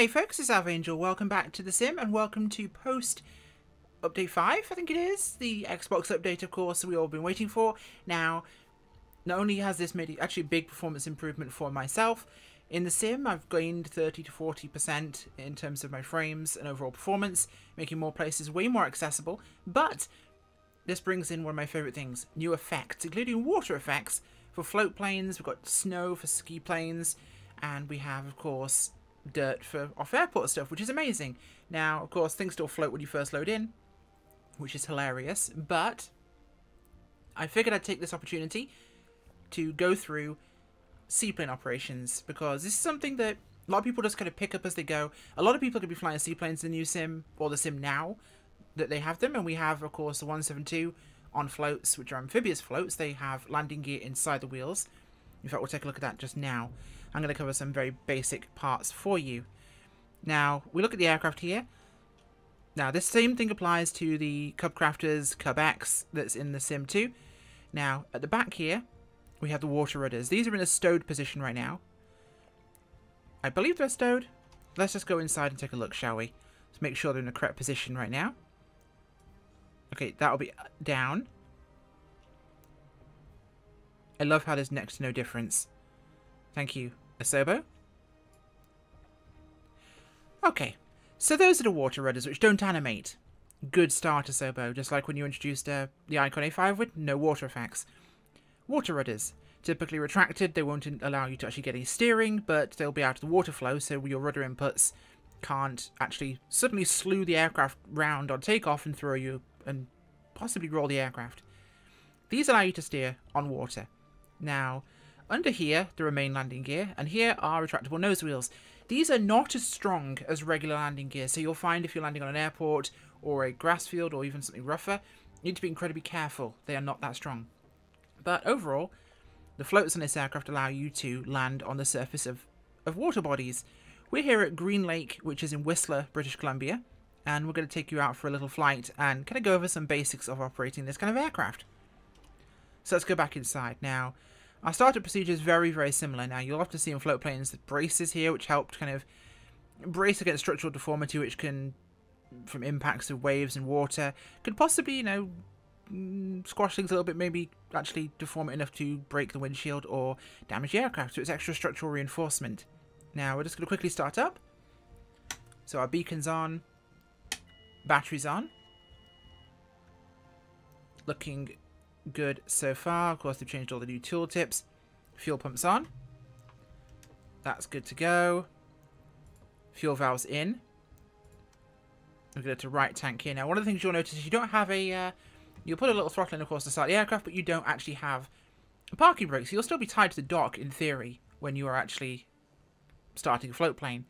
Hey folks, it's AvAngel. Welcome back to The Sim and welcome to post update 5, I think it is. The Xbox update, of course, we've all been waiting for. Now, not only has this made actually a big performance improvement for myself, in The Sim I've gained 30 to 40% in terms of my frames and overall performance, making more places way more accessible, but this brings in one of my favourite things, new effects, including water effects for float planes, we've got snow for ski planes, and we have, of course, dirt for off-airport stuff, which is amazing. Now, of course, things still float when you first load in, which is hilarious, but I figured I'd take this opportunity to go through seaplane operations, because this is something that a lot of people just kind of pick up as they go. A lot of people could be flying seaplanes in the new Sim, or the Sim now, that they have them, and we have, of course, the 172 on floats, which are amphibious floats. They have landing gear inside the wheels. In fact, we'll take a look at that just now. I'm going to cover some very basic parts for you. Now, we look at the aircraft here. Now, this same thing applies to the Cub Crafters, Cub X, that's in the Sim 2. Now, at the back here, we have the water rudders. These are in a stowed position right now. I believe they're stowed. Let's just go inside and take a look, shall we? Let's make sure they're in the correct position right now. Okay, that'll be down. I love how there's next to no difference. Thank you, Asobo. Okay, so those are the water rudders which don't animate. Good start, Asobo, just like when you introduced the Icon A5 with no water effects. Water rudders, typically retracted, they won't allow you to actually get any steering, but they'll be out of the water flow, so your rudder inputs can't actually suddenly slew the aircraft round on takeoff and throw you and possibly roll the aircraft. These allow you to steer on water. Now, under here, the remain landing gear, and here are retractable nose wheels. These are not as strong as regular landing gear, so you'll find if you're landing on an airport or a grass field or even something rougher, you need to be incredibly careful. They are not that strong. But overall, the floats on this aircraft allow you to land on the surface of water bodies. We're here at Green Lake, which is in Whistler, British Columbia, and we're going to take you out for a little flight and kind of go over some basics of operating this kind of aircraft. So let's go back inside now. Our startup procedure is very, very similar. Now, you'll often see in float planes the braces here, which help to kind of brace against structural deformity, which can, from impacts of waves and water, could possibly, you know, squash things a little bit, maybe actually deform it enough to break the windshield or damage the aircraft. So it's extra structural reinforcement. Now, we're just going to quickly start up. So our beacon's on, battery's on. Looking good so far. Of course, they've changed all the new tooltips. Fuel pump's on. That's good to go. Fuel valve's in. We're going to right tank here. Now, one of the things you'll notice is you don't have a... you'll put a little throttle in, of course, to start the aircraft, but you don't actually have a parking brake. So you'll still be tied to the dock, in theory, when you are actually starting a float plane.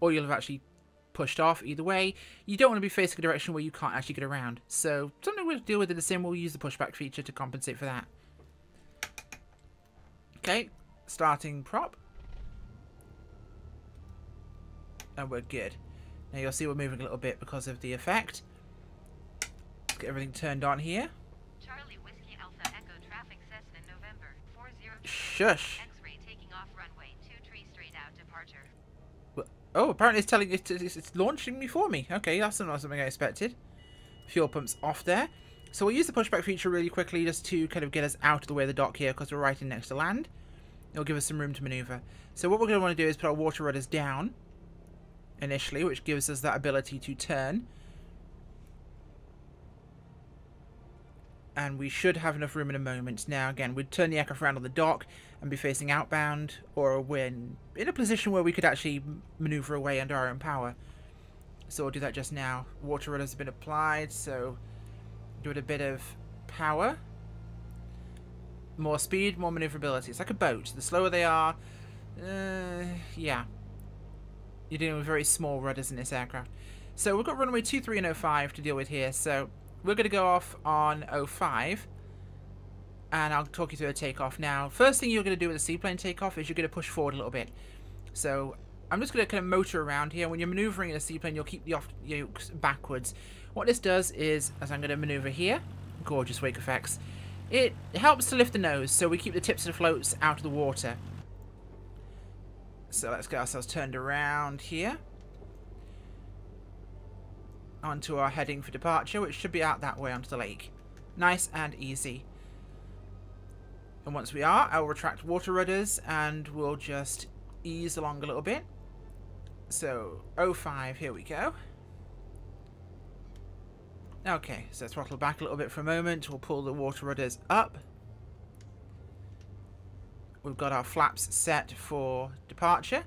Or you'll have actually pushed off. Either way, you don't want to be facing a direction where you can't actually get around. So something we'll deal with in the Sim, we'll use the pushback feature to compensate for that. Okay, starting prop. And we're good. Now you'll see we're moving a little bit because of the effect. Let's get everything turned on here. Charlie Whiskey Alpha Echo Traffic Cessna November 40. Shush. X-ray taking off runway 23 straight out departure. Oh, apparently it's telling it's launching me for me. Okay, that's not something I expected. Fuel pump's off there. So we'll use the pushback feature really quickly just to kind of get us out of the way of the dock here because we're right in next to land. It'll give us some room to maneuver. So what we're going to want to do is put our water rudders down initially, which gives us that ability to turn. And we should have enough room in a moment. Now, again, we'd turn the aircraft around on the dock and be facing outbound, or we're in a position where we could actually maneuver away under our own power. So we'll do that just now. Water rudders have been applied, so do it a bit of power. More speed, more maneuverability. It's like a boat. The slower they are, yeah. You're dealing with very small rudders in this aircraft. So we've got runway 23 and 05 to deal with here, so we're going to go off on 05, and I'll talk you through a takeoff now. First thing you're going to do with a seaplane takeoff is you're going to push forward a little bit. So I'm just going to kind of motor around here. When you're maneuvering in a seaplane, you'll keep the off yokes backwards. What this does is, as I'm going to maneuver here, gorgeous wake effects, it helps to lift the nose so we keep the tips of the floats out of the water. So let's get ourselves turned around here. Onto our heading for departure, which should be out that way onto the lake. Nice and easy. And once we are, I'll retract water rudders and we'll just ease along a little bit. So, 05, here we go. Okay, so throttle back a little bit for a moment. We'll pull the water rudders up. We've got our flaps set for departure.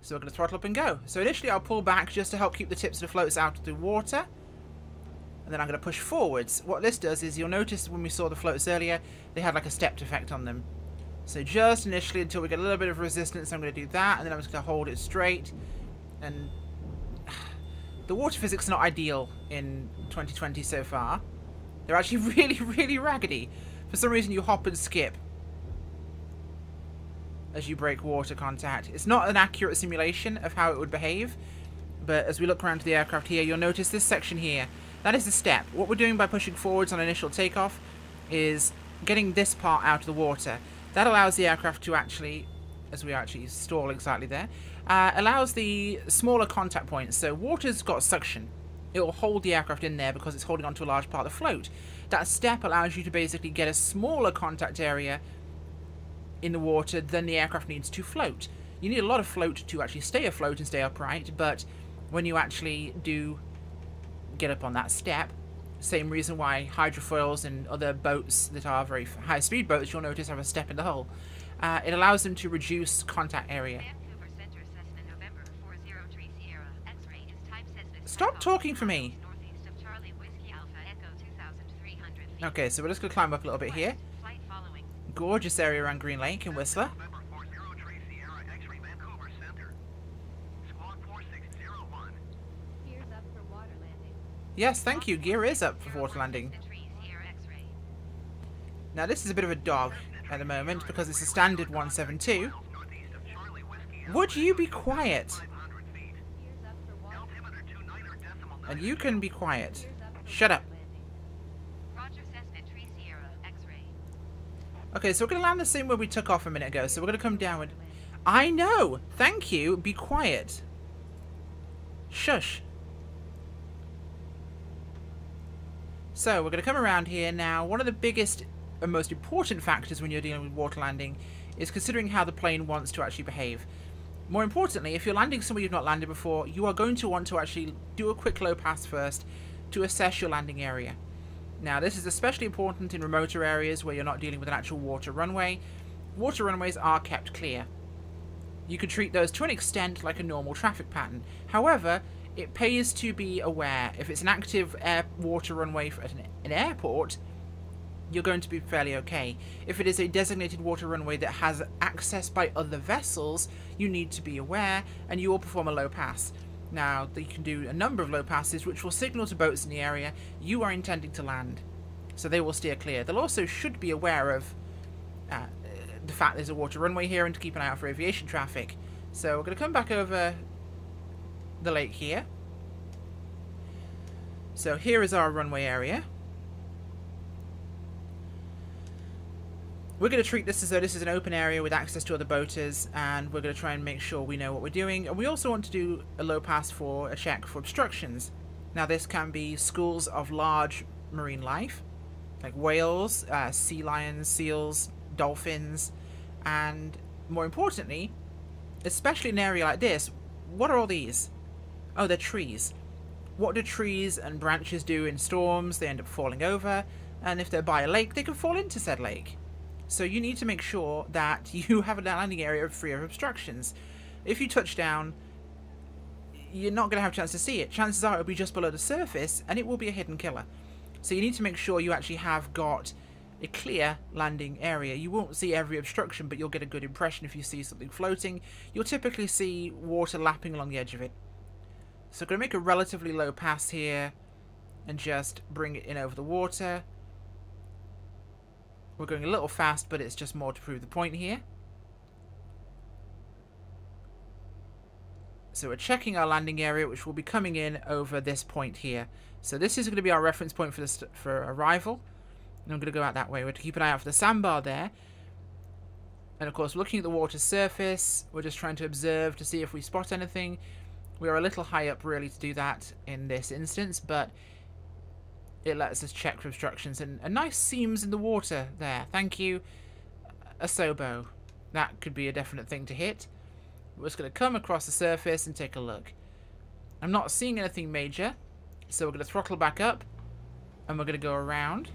So we're going to throttle up and go. So initially I'll pull back just to help keep the tips of the floats out of the water. And then I'm going to push forwards. What this does is you'll notice when we saw the floats earlier, they had like a stepped effect on them. So just initially until we get a little bit of resistance, I'm going to do that. And then I'm just going to hold it straight. And the water physics are not ideal in 2020 so far. They're actually really, really raggedy. For some reason you hop and skip as you break water contact. It's not an accurate simulation of how it would behave, but as we look around to the aircraft here, you'll notice this section here. That is the step. What we're doing by pushing forwards on initial takeoff is getting this part out of the water. That allows the aircraft to actually, as we actually stall exactly there, allows the smaller contact points. So water's got suction. It will hold the aircraft in there because it's holding onto a large part of the float. That step allows you to basically get a smaller contact area in the water then the aircraft needs to float. You need a lot of float to actually stay afloat and stay upright, but when you actually do get up on that step, same reason why hydrofoils and other boats that are very high-speed boats, you'll notice have a step in the hull. It allows them to reduce contact area. Vancouver Center, Cessna, November 403 Sierra. X-ray is time Cessna. Stop talking for me! Northeast of Charlie Whiskey Alpha Echo 2,300 feet. Okay, so we're just going to climb up a little bit here. Gorgeous area around Green Lake and Whistler. Yes, thank you. Gear is up for water landing. Now this is a bit of a dog at the moment because it's a standard 172. Would you be quiet? And you can be quiet. Shut up. Okay, so we're going to land the same where we took off a minute ago. So we're going to come downward. I know! Thank you! Be quiet! Shush! So, we're going to come around here now. One of the biggest and most important factors when you're dealing with water landing is considering how the plane wants to actually behave. More importantly, if you're landing somewhere you've not landed before, you are going to want to actually do a quick low pass first to assess your landing area. Now, this is especially important in remoter areas where you're not dealing with an actual water runway. Water runways are kept clear. You can treat those to an extent like a normal traffic pattern. However, it pays to be aware. If it's an active water runway at an airport, you're going to be fairly okay. If it is a designated water runway that has access by other vessels, you need to be aware and you will perform a low pass. Now, you can do a number of low passes, which will signal to boats in the area you are intending to land. So they will steer clear. They'll also should be aware of the fact there's a water runway here and to keep an eye out for aviation traffic. So we're going to come back over the lake here. So here is our runway area. We're going to treat this as though this is an open area with access to other boaters, and we're going to try and make sure we know what we're doing. And we also want to do a low pass for a check for obstructions. Now this can be schools of large marine life, like whales, sea lions, seals, dolphins, and more importantly, especially in an area like this, what are all these? Oh, they're trees. What do trees and branches do in storms? They end up falling over, and if they're by a lake, they can fall into said lake. So you need to make sure that you have a landing area free of obstructions. If you touch down, you're not going to have a chance to see it. Chances are it'll be just below the surface and it will be a hidden killer. So you need to make sure you actually have got a clear landing area. You won't see every obstruction, but you'll get a good impression if you see something floating. You'll typically see water lapping along the edge of it. So I'm going to make a relatively low pass here and just bring it in over the water. We're going a little fast, but it's just more to prove the point here. So we're checking our landing area, which will be coming in over this point here. So this is going to be our reference point for this, for arrival. And I'm going to go out that way. We're to keep an eye out for the sandbar there. And of course, looking at the water's surface, we're just trying to observe to see if we spot anything. We are a little high up, really, to do that in this instance, but it lets us check for obstructions. And a nice seams in the water there. Thank you, Asobo. That could be a definite thing to hit. We're just going to come across the surface and take a look. I'm not seeing anything major, so we're going to throttle back up, and we're going to go around.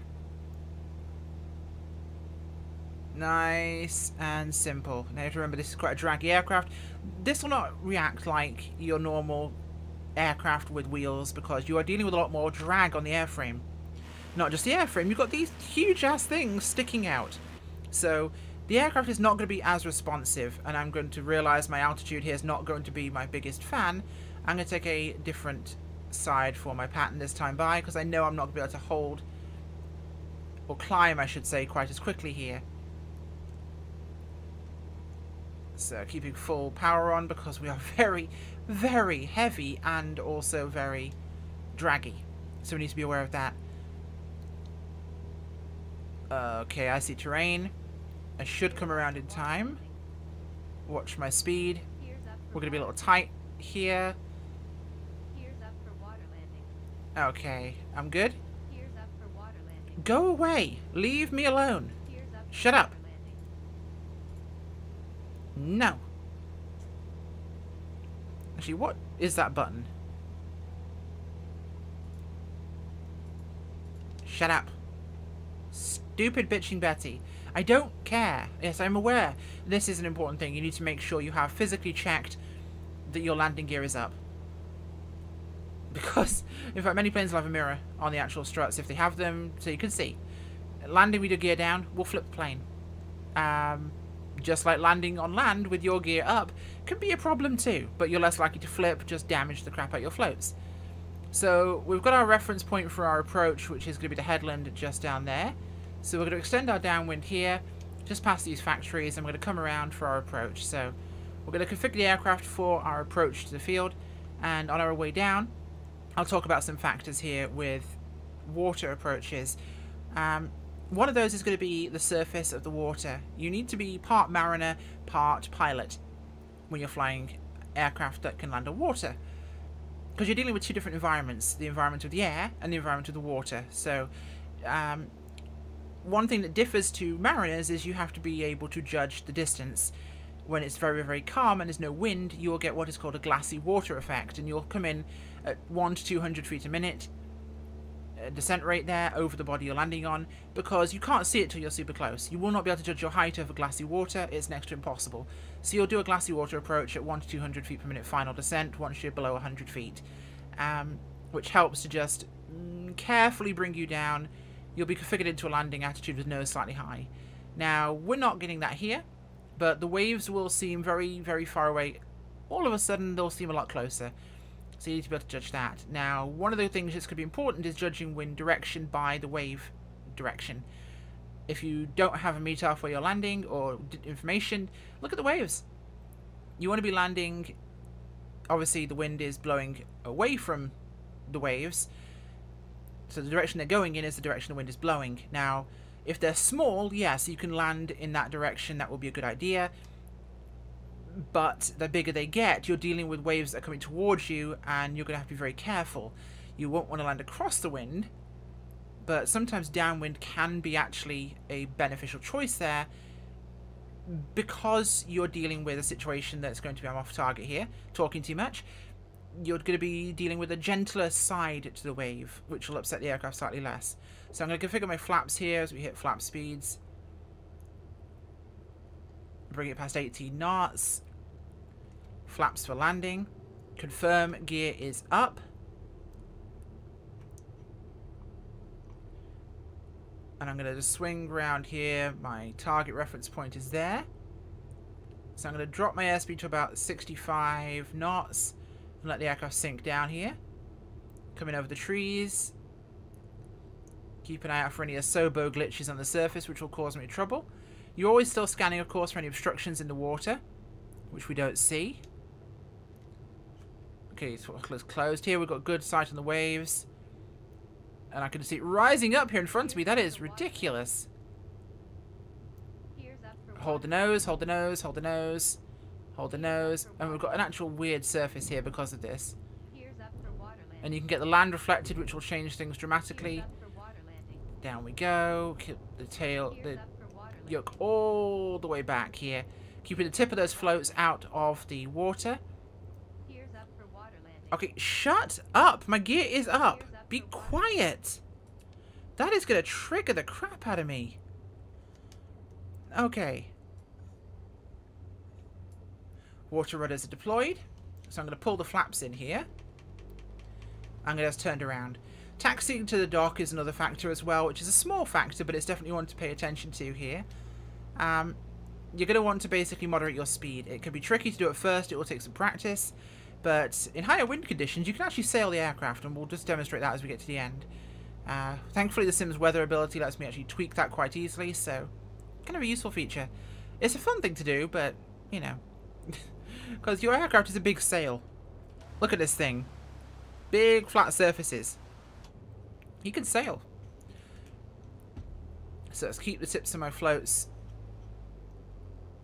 Nice and simple. Now you have to remember this is quite a draggy aircraft. This will not react like your normal aircraft with wheels because you are dealing with a lot more drag on the airframe. Not just the airframe, you've got these huge ass things sticking out. So the aircraft is not going to be as responsive, and I'm going to realise my altitude here is not going to be my biggest fan. I'm going to take a different side for my pattern this time by because I know I'm not going to be able to hold or climb, I should say, quite as quickly here. So keeping full power on because we are very, very heavy and also very draggy. So we need to be aware of that. Okay, I see terrain. I should come around in time. Watch my speed. We're going to be a little tight here. Okay, I'm good. Go away. Leave me alone. Shut up. No. Actually, what is that button? Shut up. Stupid bitching Betty. I don't care. Yes, I'm aware. This is an important thing. You need to make sure you have physically checked that your landing gear is up. Because, in fact, many planes will have a mirror on the actual struts if they have them, so you can see. Landing with your gear down, we'll flip the plane. Just like landing on land with your gear up can be a problem too, but you're less likely to flip, just damage the crap out your floats. So we've got our reference point for our approach, which is going to be the headland just down there. So we're going to extend our downwind here, just past these factories, and we're going to come around for our approach. So we're going to configure the aircraft for our approach to the field, and on our way down, I'll talk about some factors here with water approaches. One of those is going to be the surface of the water. You need to be part mariner, part pilot when you're flying aircraft that can land on water. Because you're dealing with two different environments, the environment of the air and the environment of the water. So one thing that differs to mariners is you have to be able to judge the distance. When it's very, very calm and there's no wind, you'll get what is called a glassy water effect. And you'll come in at 100 to 200 feet a minute. Descent rate there over the body you're landing on because you can't see it till you're super close. You will not be able to judge your height over glassy water. It's next to impossible. So you'll do a glassy water approach at 1 to 200 feet per minute final descent once you're below 100 feet, which helps to just carefully bring you down. You'll be configured into a landing attitude with nose slightly high. Now, we're not getting that here, but the waves will seem very, very far away. All of a sudden, they'll seem a lot closer. So you need to be able to judge that. Now, one of the things that's going to be important is judging wind direction by the wave direction. If you don't have a meter for your landing or information, look at the waves. You want to be landing, obviously the wind is blowing away from the waves. So the direction they're going in is the direction the wind is blowing. Now, if they're small, yes, you can land in that direction. That will be a good idea. But the bigger they get, you're dealing with waves that are coming towards you, and you're going to have to be very careful. You won't want to land across the wind, but sometimes downwind can be actually a beneficial choice there because you're dealing with a situation that's going to be, I'm off target here, talking too much. You're going to be dealing with a gentler side to the wave, which will upset the aircraft slightly less. So I'm going to configure my flaps here as we hit flap speeds. Bring it past 18 knots. Flaps for landing. Confirm gear is up. And I'm going to just swing around here. My target reference point is there. So I'm going to drop my airspeed to about 65 knots and let the aircraft sink down here. Coming over the trees. Keep an eye out for any Asobo glitches on the surface, which will cause me trouble. You're always still scanning, of course, for any obstructions in the water, which we don't see. Okay, so it's closed here. We've got good sight on the waves. And I can see it rising up here in front of me. That is ridiculous. hold the nose, hold the nose, hold the nose, hold the nose. And we've got an actual weird surface here because of this. And you can get the land reflected, which will change things dramatically. Down we go. Keep the tail, the yoke all the way back here. Keeping the tip of those floats out of the water. Okay, shut up. My gear is up. Be quiet. That is going to trigger the crap out of me. Okay. Water rudders are deployed. So I'm going to pull the flaps in here. I'm going to just turn around. Taxiing to the dock is another factor as well, which is a small factor, but it's definitely one to pay attention to here. You're going to want to basically moderate your speed. It can be tricky to do at first. It will take some practice. But in higher wind conditions, you can actually sail the aircraft, and we'll just demonstrate that as we get to the end. Thankfully, The Sim's weather ability lets me actually tweak that quite easily, so kind of a useful feature. It's a fun thing to do, but, you know, because your aircraft is a big sail. Look at this thing. Big, flat surfaces. You can sail. So let's keep the tips of my floats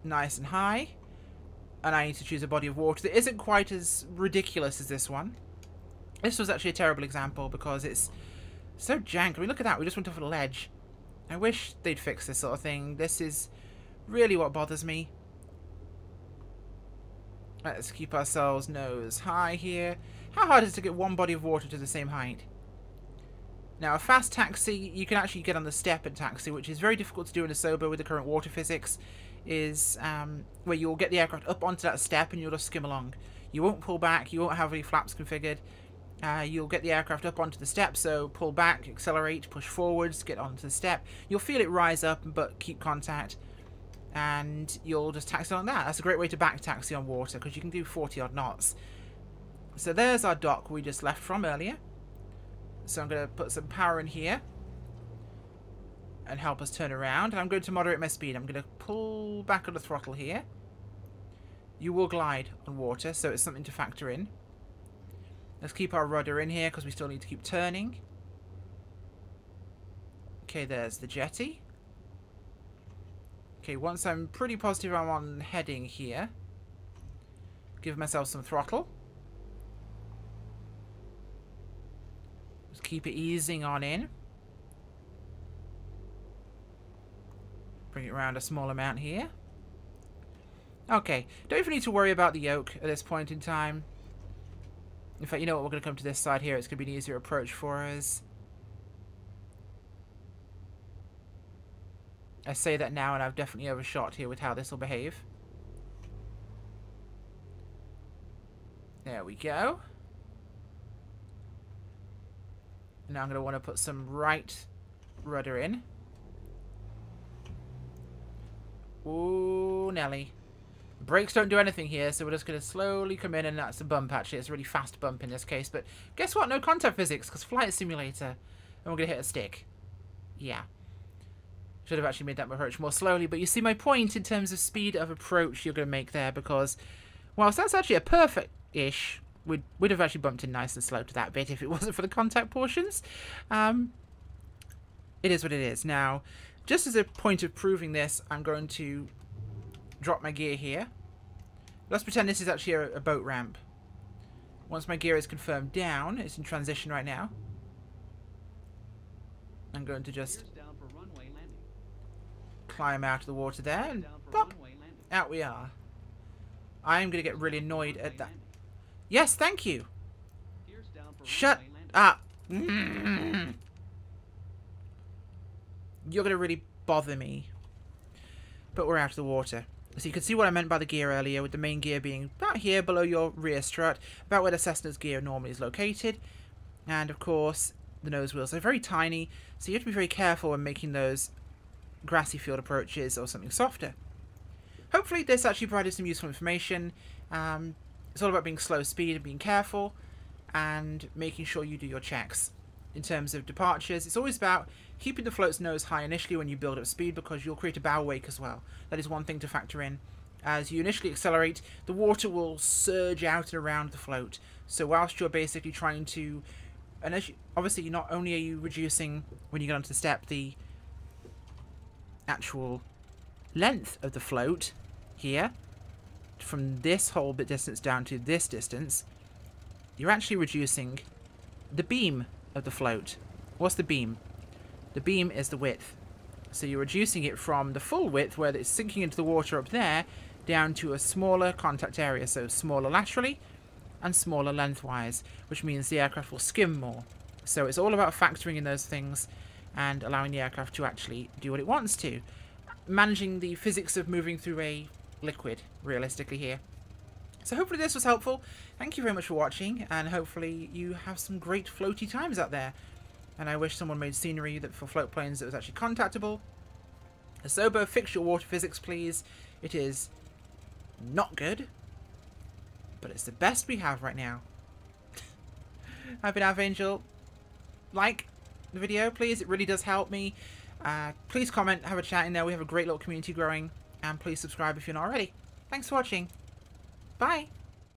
nice and high. And I need to choose a body of water that isn't quite as ridiculous as this one. This was actually a terrible example because it's so jank. I mean, look at that. We just went off a ledge. I wish they'd fix this sort of thing. This is really what bothers me. Let's keep ourselves nose high here. How hard is it to get one body of water to the same height? Now, a fast taxi, you can actually get on the step and taxi, which is very difficult to do in Asobo with the current water physics. Is where you'll get the aircraft up onto that step and you'll just skim along. You won't pull back, you won't have any flaps configured. You'll get the aircraft up onto the step, so pull back, accelerate, push forwards, get onto the step. You'll feel it rise up, but keep contact. And you'll just taxi on that. That's a great way to back taxi on water, because you can do 40-odd knots. So there's our dock we just left from earlier. So I'm going to put some power in here and help us turn around. And I'm going to moderate my speed. I'm going to pull back on the throttle here. You will glide on water, so it's something to factor in. Let's keep our rudder in here because we still need to keep turning. Okay, there's the jetty. Okay, once I'm pretty positive I'm on heading here, give myself some throttle. Just keep it easing on in. Bring it around a small amount here. Okay, don't even need to worry about the yoke at this point in time. In fact, you know what, we're going to come to this side here. It's going to be an easier approach for us. I say that now, and I've definitely overshot here with how this will behave. There we go. Now I'm going to want to put some right rudder in. Ooh, Nelly. Brakes don't do anything here, so we're just going to slowly come in, and that's a bump, actually. It's a really fast bump in this case, but guess what? No contact physics, because flight simulator, and we're going to hit a stick. Yeah. Should have actually made that approach more slowly, but you see my point in terms of speed of approach you're going to make there, because whilst that's actually a perfect-ish, we'd have actually bumped in nice and slow to that bit if it wasn't for the contact portions. It is what it is. Now, just as a point of proving this, I'm going to drop my gear here. Let's pretend this is actually a boat ramp. Once my gear is confirmed down, it's in transition right now. I'm going to just climb out of the water there, and pop, out we are. I'm going to get really annoyed at that. Yes, thank you. Shut up. You're going to really bother me. But we're out of the water. So you can see what I meant by the gear earlier, with the main gear being about here below your rear strut, about where the Cessna's gear normally is located. And of course, the nose wheels are very tiny, so you have to be very careful when making those grassy field approaches or something softer. Hopefully this actually provided some useful information. It's all about being slow speed and being careful and making sure you do your checks. In terms of departures, it's always about keeping the float's nose high initially when you build up speed, because you'll create a bow wake as well. That is one thing to factor in. As you initially accelerate, the water will surge out and around the float. So whilst you're basically trying to... And as you, obviously, not only are you reducing, when you get onto the step, the actual length of the float here, from this whole bit distance down to this distance, you're actually reducing the beam of the float. What's the beam? The beam is the width. So you're reducing it from the full width, where it's sinking into the water up there, down to a smaller contact area, so smaller laterally and smaller lengthwise, which means the aircraft will skim more. So it's all about factoring in those things and allowing the aircraft to actually do what it wants to. Managing the physics of moving through a liquid, realistically here. So hopefully this was helpful. Thank you very much for watching, and hopefully you have some great floaty times out there. And I wish someone made scenery that for float planes that was actually contactable. Asobo, fix your water physics, please. It is not good, but it's the best we have right now. I've been AvAngel. Like the video, please. It really does help me. Please comment, have a chat in there. We have a great little community growing. And please subscribe if you're not already. Thanks for watching. Bye.